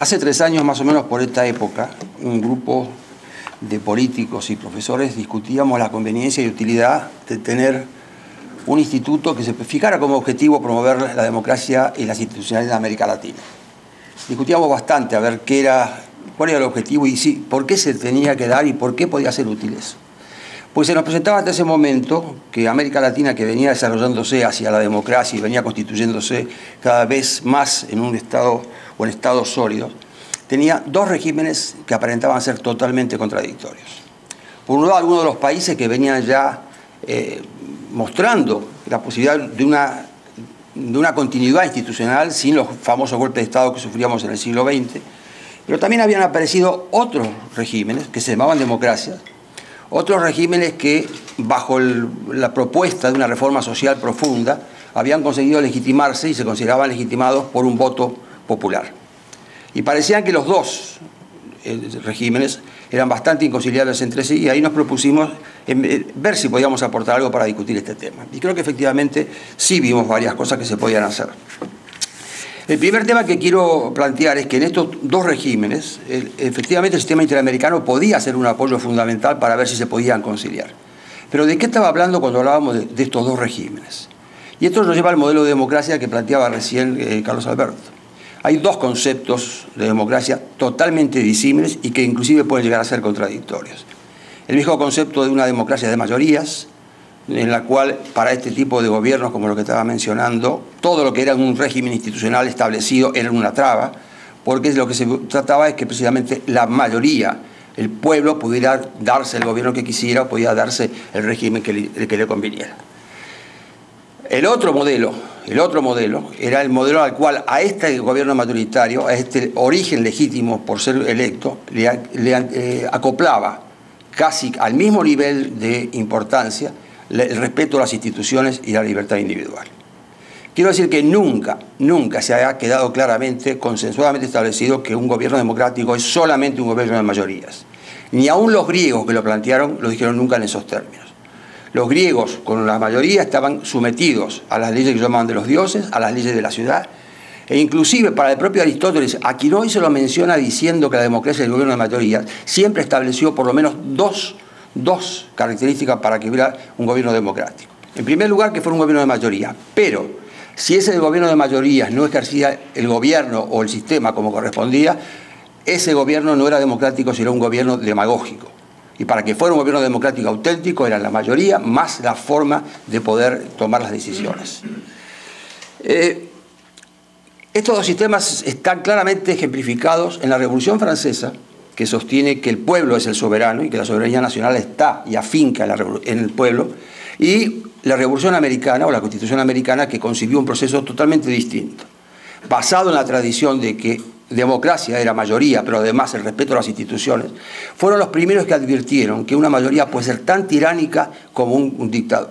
Hace 3 años más o menos por esta época, un grupo de políticos y profesores discutíamos la conveniencia y utilidad de tener un instituto que se fijara como objetivo promover la democracia y las instituciones de América Latina. Discutíamos bastante a ver cuál era el objetivo y sí, por qué se tenía que dar y por qué podía ser útil eso. Pues se nos presentaba hasta ese momento que América Latina, que venía desarrollándose hacia la democracia y venía constituyéndose cada vez más en un estado o en estados sólidos, tenía 2 regímenes que aparentaban ser totalmente contradictorios. Por un lado, algunos de los países que venían ya mostrando la posibilidad de una continuidad institucional sin los famosos golpes de Estado que sufríamos en el siglo XX, pero también habían aparecido otros regímenes que se llamaban democracias, otros regímenes que, bajo la propuesta de una reforma social profunda, habían conseguido legitimarse y se consideraban legitimados por un voto popular. Y parecían que los dos regímenes eran bastante inconciliables entre sí, y ahí nos propusimos ver si podíamos aportar algo para discutir este tema. Y creo que efectivamente sí vimos varias cosas que se podían hacer. El primer tema que quiero plantear es que en estos 2 regímenes, efectivamente el sistema interamericano podía ser un apoyo fundamental para ver si se podían conciliar. Pero ¿de qué estaba hablando cuando hablábamos de estos 2 regímenes? Y esto nos lleva al modelo de democracia que planteaba recién Carlos Alberto. Hay 2 conceptos de democracia totalmente disímiles y que inclusive pueden llegar a ser contradictorios. El viejo concepto de una democracia de mayorías, en la cual para este tipo de gobiernos, como lo que estaba mencionando, todo lo que era un régimen institucional establecido era una traba, porque lo que se trataba es que precisamente la mayoría, el pueblo, pudiera darse el gobierno que quisiera o pudiera darse el régimen que le conviniera. El otro modelo era el modelo al cual a este gobierno mayoritario, a este origen legítimo por ser electo, le acoplaba casi al mismo nivel de importancia el respeto a las instituciones y la libertad individual. Quiero decir que nunca se ha quedado claramente, consensuadamente establecido que un gobierno democrático es solamente un gobierno de mayorías. Ni aún los griegos que lo plantearon lo dijeron nunca en esos términos. Los griegos con la mayoría estaban sometidos a las leyes que llamaban de los dioses, a las leyes de la ciudad, e inclusive para el propio Aristóteles, a quien hoy se lo menciona diciendo que la democracia es el gobierno de mayorías, siempre estableció por lo menos dos características para que hubiera un gobierno democrático. En primer lugar, que fuera un gobierno de mayoría, pero si ese gobierno de mayorías no ejercía el gobierno o el sistema como correspondía, ese gobierno no era democrático, sino un gobierno demagógico. Y para que fuera un gobierno democrático auténtico, era la mayoría más la forma de poder tomar las decisiones. Estos 2 sistemas están claramente ejemplificados en la Revolución Francesa, que sostiene que el pueblo es el soberano y que la soberanía nacional está y afinca en el pueblo, y la Revolución Americana o la Constitución Americana, que concibió un proceso totalmente distinto, basado en la tradición de que democracia era mayoría, pero además el respeto a las instituciones. Fueron los primeros que advirtieron que una mayoría puede ser tan tiránica como un dictador.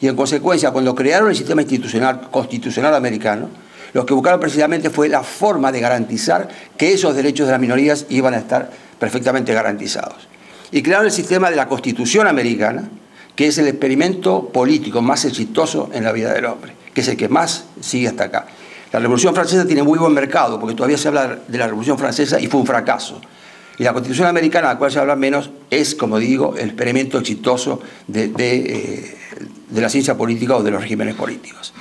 Y en consecuencia, cuando crearon el sistema institucional constitucional americano, lo que buscaron precisamente fue la forma de garantizar que esos derechos de las minorías iban a estar perfectamente garantizados. Y crearon el sistema de la Constitución Americana, que es el experimento político más exitoso en la vida del hombre, que es el que más sigue hasta acá. La Revolución Francesa tiene muy buen mercado, porque todavía se habla de la Revolución Francesa y fue un fracaso. Y la Constitución Americana, de la cual se habla menos, es, como digo, el experimento exitoso de la ciencia política o de los regímenes políticos.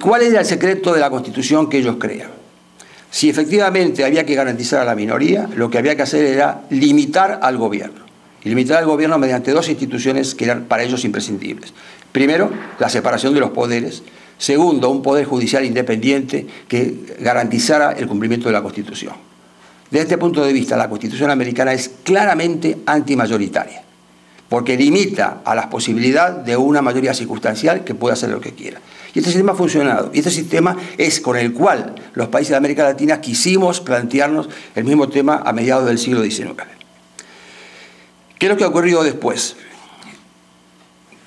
¿Cuál era el secreto de la Constitución que ellos crean? Si efectivamente había que garantizar a la minoría, lo que había que hacer era limitar al gobierno. Y limitar al gobierno mediante 2 instituciones que eran para ellos imprescindibles. Primero, la separación de los poderes. Segundo, un poder judicial independiente que garantizara el cumplimiento de la Constitución. Desde este punto de vista, la Constitución americana es claramente antimayoritaria, porque limita a la posibilidad de una mayoría circunstancial que pueda hacer lo que quiera. Y este sistema ha funcionado, y este sistema es con el cual los países de América Latina quisimos plantearnos el mismo tema a mediados del siglo XIX. ¿Qué es lo que ha ocurrido después?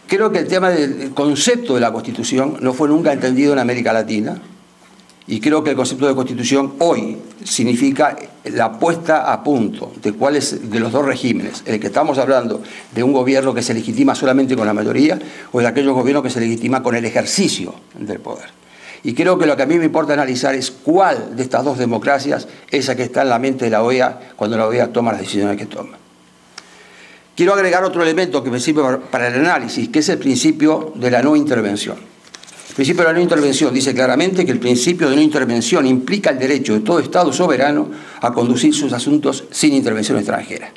Creo que el tema del concepto de la Constitución no fue nunca entendido en América Latina, y creo que el concepto de Constitución hoy significa la puesta a punto de cuál es de los 2 regímenes, el que estamos hablando de un gobierno que se legitima solamente con la mayoría o de aquellos gobiernos que se legitima con el ejercicio del poder. Y creo que lo que a mí me importa analizar es cuál de estas dos democracias es la que está en la mente de la OEA cuando la OEA toma las decisiones que toma. Quiero agregar otro elemento que me sirve para el análisis, que es el principio de la no intervención. El principio de la no intervención dice claramente que el principio de no intervención implica el derecho de todo Estado soberano a conducir sus asuntos sin intervención extranjera.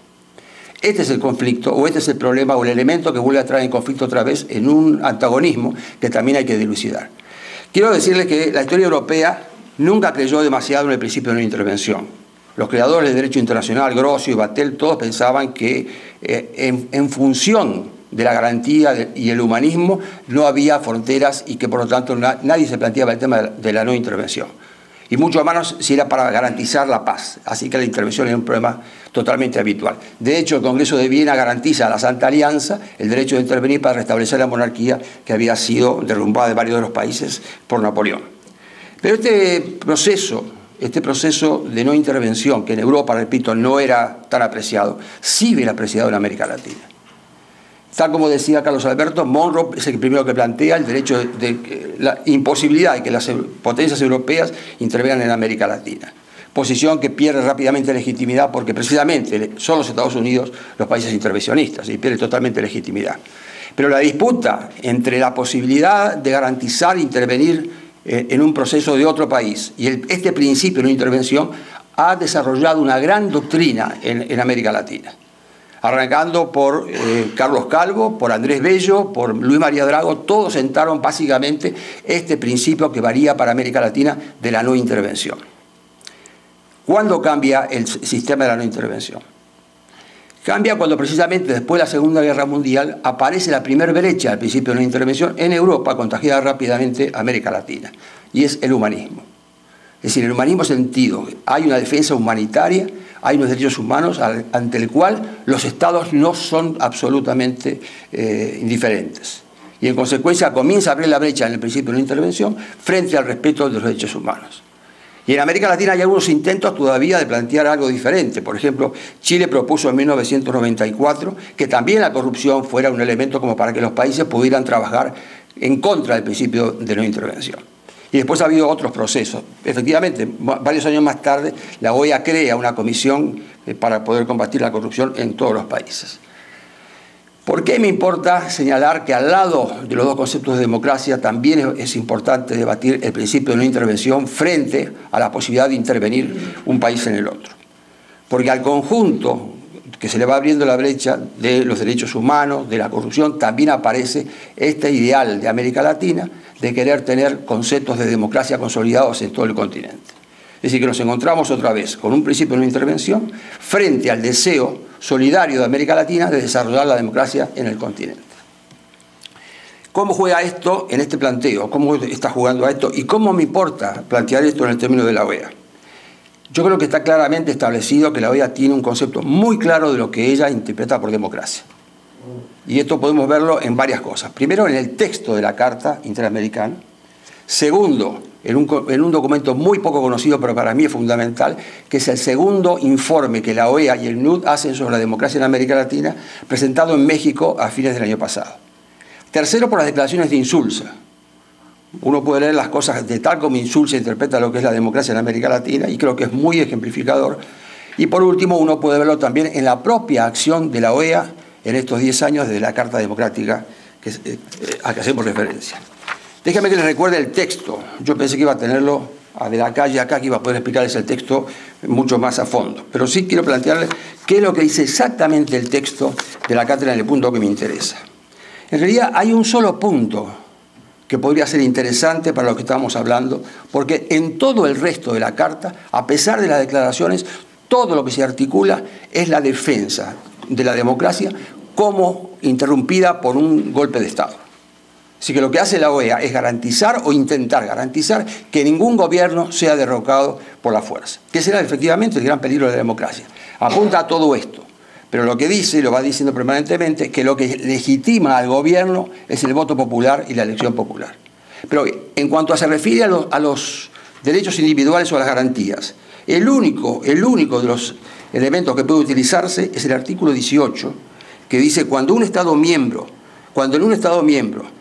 Este es el conflicto, o este es el problema, o el elemento que vuelve a traer en conflicto otra vez en un antagonismo que también hay que dilucidar. Quiero decirles que la historia europea nunca creyó demasiado en el principio de no intervención. Los creadores del derecho internacional, Grocio y Battelle, todos pensaban que en función de la garantía y el humanismo no había fronteras y que por lo tanto nadie se planteaba el tema de la no intervención. Y mucho menos si era para garantizar la paz. Así que la intervención era un problema totalmente habitual. De hecho, el Congreso de Viena garantiza a la Santa Alianza el derecho de intervenir para restablecer la monarquía que había sido derrumbada en varios de los países por Napoleón. Pero este proceso de no intervención, que en Europa, repito, no era tan apreciado, sí bien apreciado en América Latina. Tal como decía Carlos Alberto, Monroe es el primero que plantea el derecho de la imposibilidad de que las potencias europeas intervengan en América Latina. Posición que pierde rápidamente legitimidad porque precisamente son los Estados Unidos los países intervencionistas y pierde totalmente legitimidad. Pero la disputa entre la posibilidad de garantizar intervenir en un proceso de otro país y este principio de no intervención ha desarrollado una gran doctrina en América Latina. Arrancando por Carlos Calvo, por Andrés Bello, por Luis María Drago, todos sentaron básicamente este principio que varía para América Latina de la no intervención. ¿Cuándo cambia el sistema de la no intervención? Cambia cuando precisamente después de la Segunda Guerra Mundial aparece la primera brecha al principio de no intervención en Europa, contagiada rápidamente a América Latina, y es el humanismo. Es decir, el humanismo sentido, hay una defensa humanitaria, hay unos derechos humanos ante el cual los Estados no son absolutamente indiferentes. Y en consecuencia comienza a abrir la brecha en el principio de no intervención frente al respeto de los derechos humanos. Y en América Latina hay algunos intentos todavía de plantear algo diferente. Por ejemplo, Chile propuso en 1994 que también la corrupción fuera un elemento como para que los países pudieran trabajar en contra del principio de no intervención. Y después ha habido otros procesos. Efectivamente, varios años más tarde, la OEA crea una comisión para poder combatir la corrupción en todos los países. ¿Por qué me importa señalar que al lado de los dos conceptos de democracia también es importante debatir el principio de no intervención frente a la posibilidad de intervenir un país en el otro? Porque al conjunto que se le va abriendo la brecha de los derechos humanos, de la corrupción, también aparece este ideal de América Latina de querer tener conceptos de democracia consolidados en todo el continente. Es decir, que nos encontramos otra vez con un principio de no intervención frente al deseo solidario de América Latina de desarrollar la democracia en el continente. ¿Cómo juega esto en este planteo? ¿Cómo está jugando a esto? ¿Y cómo me importa plantear esto en el término de la OEA? Yo creo que está claramente establecido que la OEA tiene un concepto muy claro de lo que ella interpreta por democracia. Y esto podemos verlo en varias cosas. Primero, en el texto de la Carta Interamericana. Segundo, en un documento muy poco conocido, pero para mí es fundamental, que es el segundo informe que la OEA y el NUD hacen sobre la democracia en América Latina, presentado en México a fines del año pasado. Tercero, por las declaraciones de Insulza. Uno puede leer las cosas de tal como Insulza interpreta lo que es la democracia en América Latina y creo que es muy ejemplificador. Y por último, uno puede verlo también en la propia acción de la OEA en estos 10 años desde la Carta Democrática a que hacemos referencia. Déjame que les recuerde el texto. Yo pensé que iba a tenerlo de la calle acá, que iba a poder explicarles el texto mucho más a fondo. Pero sí quiero plantearles qué es lo que dice exactamente el texto de la Carta en el punto que me interesa. En realidad hay un solo punto que podría ser interesante para lo que estábamos hablando, porque en todo el resto de la Carta, a pesar de las declaraciones, todo lo que se articula es la defensa de la democracia como interrumpida por un golpe de Estado. Así que lo que hace la OEA es garantizar o intentar garantizar que ningún gobierno sea derrocado por la fuerza, que será efectivamente el gran peligro de la democracia. Apunta a todo esto. Pero lo que dice, y lo va diciendo permanentemente, es que lo que legitima al gobierno es el voto popular y la elección popular. Pero en cuanto se refiere a los derechos individuales o a las garantías, el único de los elementos que puede utilizarse es el artículo 18, que dice cuando en un Estado miembro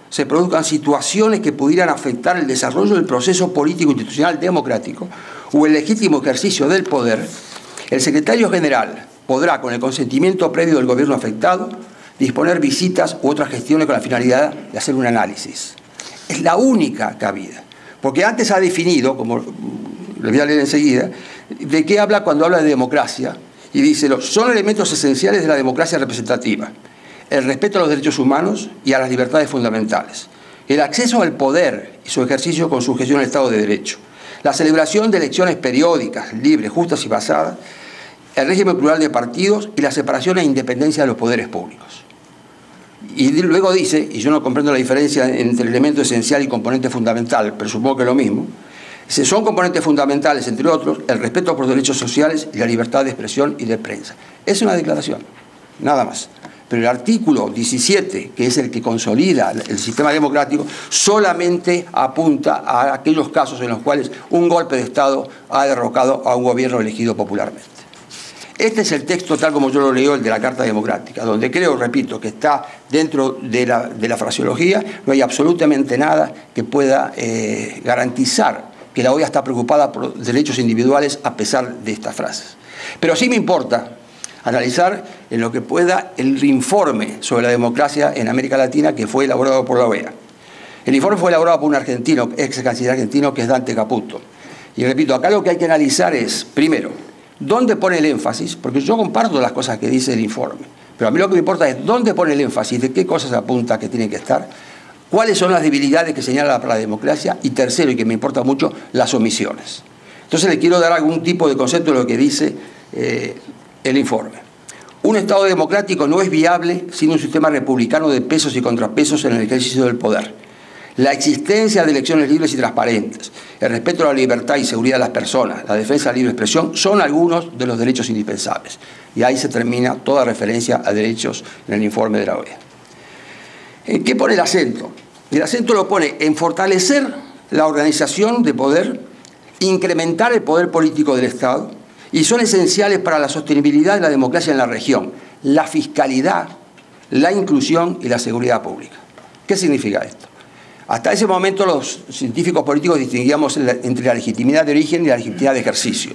se produzcan situaciones que pudieran afectar el desarrollo del proceso político institucional democrático o el legítimo ejercicio del poder, el secretario general podrá, con el consentimiento previo del gobierno afectado, disponer visitas u otras gestiones con la finalidad de hacer un análisis. Es la única cabida, porque antes ha definido, como les voy a leer enseguida, de qué habla cuando habla de democracia, y dice, son elementos esenciales de la democracia representativa, el respeto a los derechos humanos y a las libertades fundamentales, el acceso al poder y su ejercicio con sujeción al Estado de Derecho, la celebración de elecciones periódicas, libres, justas y basadas, el régimen plural de partidos y la separación e independencia de los poderes públicos. Y luego dice, y yo no comprendo la diferencia entre elemento esencial y componente fundamental, pero supongo que es lo mismo, son componentes fundamentales, entre otros, el respeto por los derechos sociales y la libertad de expresión y de prensa. Es una declaración, nada más. Pero el artículo 17, que es el que consolida el sistema democrático, solamente apunta a aquellos casos en los cuales un golpe de Estado ha derrocado a un gobierno elegido popularmente. Este es el texto tal como yo lo leo, el de la Carta Democrática, donde creo, repito, que está dentro de la fraseología, no hay absolutamente nada que pueda garantizar que la OEA está preocupada por derechos individuales a pesar de estas frases. Pero sí me importa analizar en lo que pueda el informe sobre la democracia en América Latina que fue elaborado por la OEA. El informe fue elaborado por un argentino, ex canciller argentino, que es Dante Caputo. Y repito, acá lo que hay que analizar es, primero, ¿dónde pone el énfasis? Porque yo comparto las cosas que dice el informe, pero a mí lo que me importa es dónde pone el énfasis, de qué cosas apunta que tienen que estar, cuáles son las debilidades que señala para la democracia y tercero, y que me importa mucho, las omisiones. Entonces le quiero dar algún tipo de concepto de lo que dice el informe. Un Estado democrático no es viable sin un sistema republicano de pesos y contrapesos en el ejercicio del poder. La existencia de elecciones libres y transparentes, el respeto a la libertad y seguridad de las personas, la defensa de la libre expresión, son algunos de los derechos indispensables. Y ahí se termina toda referencia a derechos en el informe de la OEA. ¿En qué pone el acento? El acento lo pone en fortalecer la organización de poder, incrementar el poder político del Estado, y son esenciales para la sostenibilidad de la democracia en la región, la fiscalidad, la inclusión y la seguridad pública. ¿Qué significa esto? Hasta ese momento los científicos políticos distinguíamos entre la legitimidad de origen y la legitimidad de ejercicio.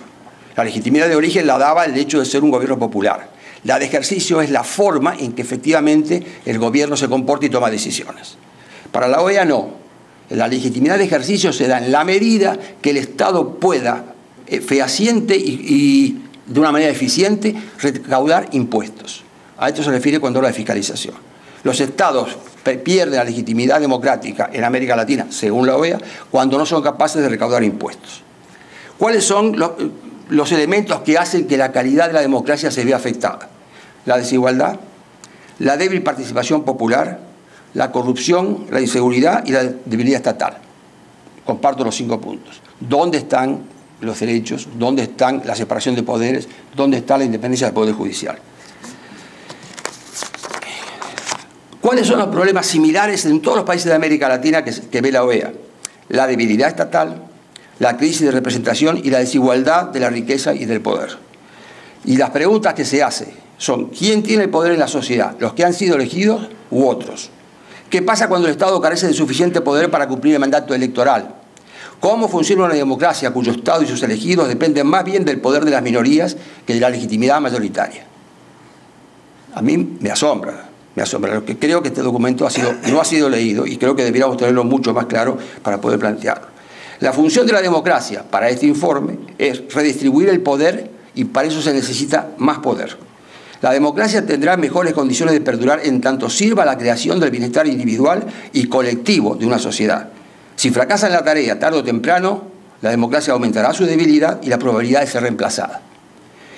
La legitimidad de origen la daba el hecho de ser un gobierno popular. La de ejercicio es la forma en que efectivamente el gobierno se comporta y toma decisiones. Para la OEA no. La legitimidad de ejercicio se da en la medida que el Estado pueda fehaciente y de una manera eficiente recaudar impuestos. A esto se refiere cuando habla de fiscalización. Los estados pierden la legitimidad democrática en América Latina, según la OEA, cuando no son capaces de recaudar impuestos. ¿Cuáles son los elementos que hacen que la calidad de la democracia se vea afectada? La desigualdad, la débil participación popular, la corrupción, la inseguridad y la debilidad estatal. Comparto los 5 puntos. ¿Dónde están los derechos? ¿Dónde están la separación de poderes? ¿Dónde está la independencia del Poder Judicial? ¿Cuáles son los problemas similares en todos los países de América Latina que ve la OEA? La debilidad estatal, la crisis de representación y la desigualdad de la riqueza y del poder. Y las preguntas que se hacen son, ¿quién tiene el poder en la sociedad? ¿Los que han sido elegidos u otros? ¿Qué pasa cuando el Estado carece de suficiente poder para cumplir el mandato electoral? ¿Cómo funciona una democracia cuyo Estado y sus elegidos dependen más bien del poder de las minorías que de la legitimidad mayoritaria? A mí me asombra, me asombra. Lo que creo que este documento no ha sido leído y creo que deberíamos tenerlo mucho más claro para poder plantearlo. La función de la democracia para este informe es redistribuir el poder y para eso se necesita más poder. La democracia tendrá mejores condiciones de perdurar en tanto sirva la creación del bienestar individual y colectivo de una sociedad. Si fracasa en la tarea tarde o temprano, la democracia aumentará su debilidad y la probabilidad de ser reemplazada.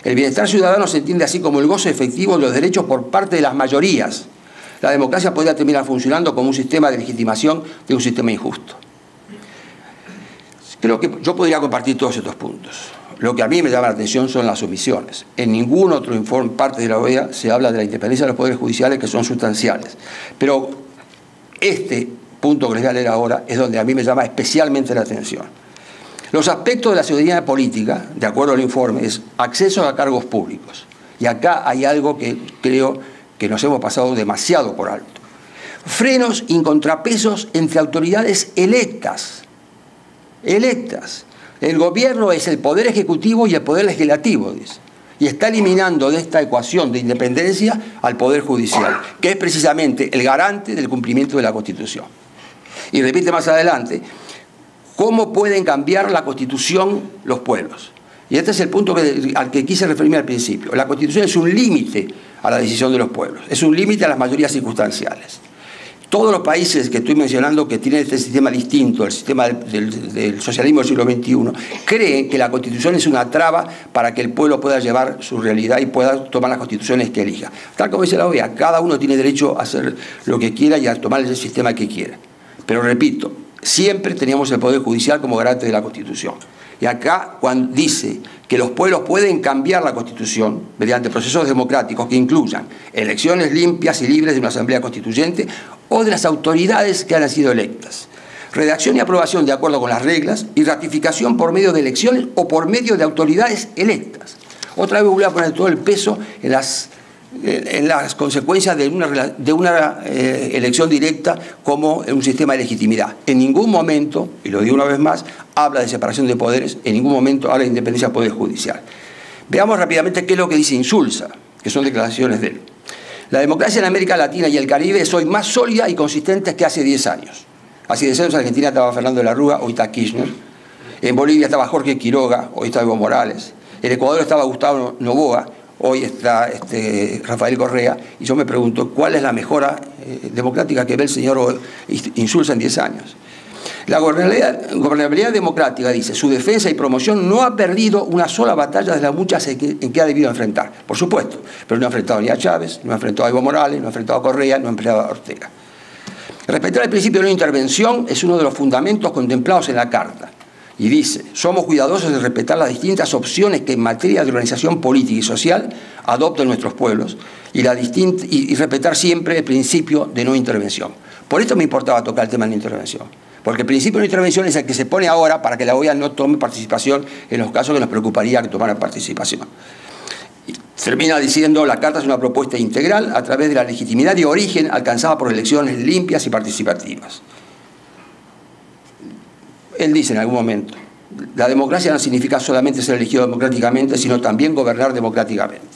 El bienestar ciudadano se entiende así como el goce efectivo de los derechos por parte de las mayorías. La democracia podría terminar funcionando como un sistema de legitimación de un sistema injusto. Creo que yo podría compartir todos estos puntos. Lo que a mí me llama la atención son las omisiones. En ningún otro informe, parte de la OEA, se habla de la independencia de los poderes judiciales que son sustanciales. Pero este punto que les voy a leer ahora es donde a mí me llama especialmente la atención. Los aspectos de la ciudadanía política, de acuerdo al informe, es acceso a cargos públicos. Y acá hay algo que creo que nos hemos pasado demasiado por alto. frenos y contrapesos entre autoridades electas. El gobierno es el poder ejecutivo y el poder legislativo, dice. Y está eliminando de esta ecuación de independencia al poder judicial, que es precisamente el garante del cumplimiento de la Constitución. Y repite más adelante, ¿cómo pueden cambiar la Constitución los pueblos? Y este es el punto al que quise referirme al principio. La Constitución es un límite a la decisión de los pueblos, es un límite a las mayorías circunstanciales. Todos los países que estoy mencionando que tienen este sistema distinto, el sistema del socialismo del siglo XXI, creen que la Constitución es una traba para que el pueblo pueda llevar su realidad y pueda tomar las constituciones que elija. Tal como dice la OEA, cada uno tiene derecho a hacer lo que quiera y a tomar el sistema que quiera. Pero repito, siempre teníamos el Poder Judicial como garante de la Constitución. Y acá cuando dice que los pueblos pueden cambiar la Constitución mediante procesos democráticos que incluyan elecciones limpias y libres de una asamblea constituyente o de las autoridades que han sido electas, redacción y aprobación de acuerdo con las reglas y ratificación por medio de elecciones o por medio de autoridades electas. Otra vez voy a poner todo el peso en las consecuencias de una elección directa como un sistema de legitimidad. En ningún momento, y lo digo una vez más, habla de separación de poderes, en ningún momento habla de independencia del Poder Judicial. Veamos rápidamente qué es lo que dice Insulza, que son declaraciones de él. La democracia en América Latina y el Caribe es hoy más sólida y consistente que hace 10 años. Hace 10 años en Argentina estaba Fernando de la Rúa, hoy está Kirchner. En Bolivia estaba Jorge Quiroga, hoy está Evo Morales. En Ecuador estaba Gustavo Novoa, hoy está Rafael Correa. Y yo me pregunto, ¿cuál es la mejora democrática que ve el señor Insulza en 10 años? La gobernabilidad democrática, dice, su defensa y promoción no ha perdido una sola batalla de las muchas en que ha debido enfrentar, por supuesto, pero no ha enfrentado ni a Chávez, no ha enfrentado a Evo Morales, no ha enfrentado a Correa, no ha enfrentado a Ortega. Respetar el principio de no intervención es uno de los fundamentos contemplados en la Carta. Y dice, somos cuidadosos de respetar las distintas opciones que en materia de organización política y social adoptan nuestros pueblos y respetar siempre el principio de no intervención. Por esto me importaba tocar el tema de la intervención. Porque el principio de intervención es el que se pone ahora para que la OEA no tome participación en los casos que nos preocuparía que tomara participación. Y termina diciendo, la Carta es una propuesta integral a través de la legitimidad de origen alcanzada por elecciones limpias y participativas. Él dice en algún momento, la democracia no significa solamente ser elegido democráticamente, sino también gobernar democráticamente.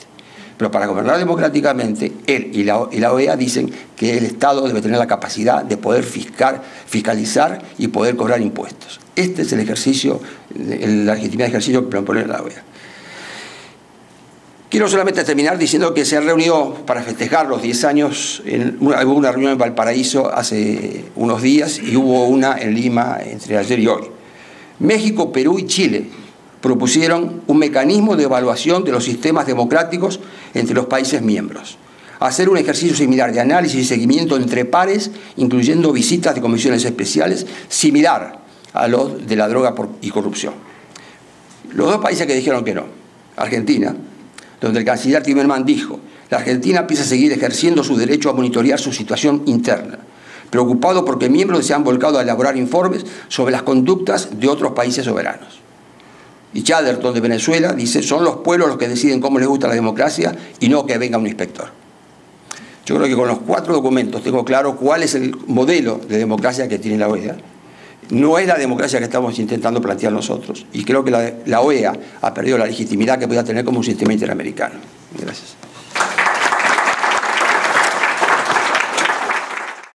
Pero para gobernar democráticamente, él y la OEA dicen que el Estado debe tener la capacidad de poder fiscalizar y poder cobrar impuestos. Este es el ejercicio, la legitimidad de ejercicio que propone la OEA. Quiero solamente terminar diciendo que se reunió para festejar los 10 años, hubo una reunión en Valparaíso hace unos días y hubo una en Lima entre ayer y hoy. México, Perú y Chile propusieron un mecanismo de evaluación de los sistemas democráticos entre los países miembros, hacer un ejercicio similar de análisis y seguimiento entre pares, incluyendo visitas de comisiones especiales, similar a los de la droga y corrupción. Los dos países que dijeron que no, Argentina, donde el canciller Timerman dijo, la Argentina empieza a seguir ejerciendo su derecho a monitorear su situación interna, preocupado porque miembros se han volcado a elaborar informes sobre las conductas de otros países soberanos. Y Chaderton de Venezuela dice, son los pueblos los que deciden cómo les gusta la democracia y no que venga un inspector. Yo creo que con los 4 documentos tengo claro cuál es el modelo de democracia que tiene la OEA. No es la democracia que estamos intentando plantear nosotros. Y creo que la OEA ha perdido la legitimidad que podía tener como un sistema interamericano. Gracias.